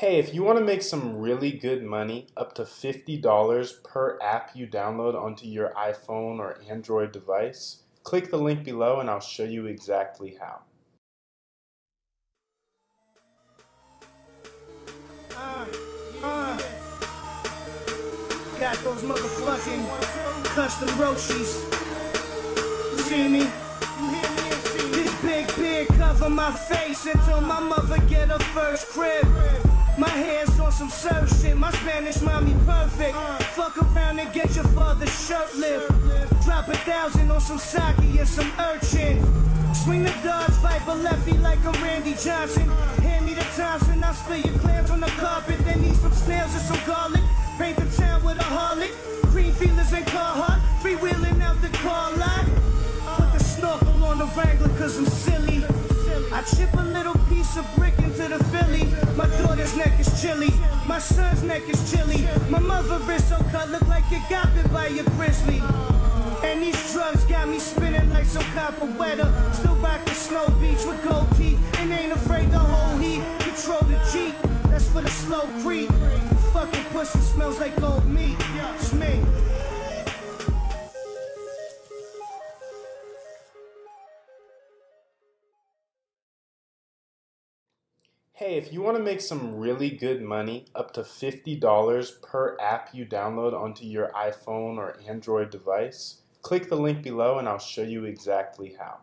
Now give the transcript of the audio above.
Hey, if you want to make some really good money, up to $50 per app you download onto your iPhone or Android device, click the link below and I'll show you exactly how. Got those motherfucking custom Roshis. You see me? This big cover my face until my mother get her first crib. My hands on some surf shit, my Spanish mommy perfect. Fuck around and get your father's shirt lift. Drop $1,000 on some sake and some urchin. Swing the Dodge Viper lefty like I'm Randy Johnson. Hand me the Thompson, I'll spill your clams on the carpet. They need some snails and some garlic. Paint the town with a harlot. Green feelers and Carhartt. Freewheeling out the car lot. Put the snorkel on the Wrangler cause I'm silly. I chip a little piece of brick into the Philly. My daughter's neck is chilly, my son's neck is chilly. My mother wrist so cut, look like it got bit by a grizzly. And these drugs got me spinning like some copper weather. Still rock the snow beach with gold teeth and ain't afraid the whole heat. Control the Jeep, that's for the slow creep. Fucking pussy smells like old meat. It's me. Hey, if you want to make some really good money, up to $50 per app you download onto your iPhone or Android device, click the link below and I'll show you exactly how.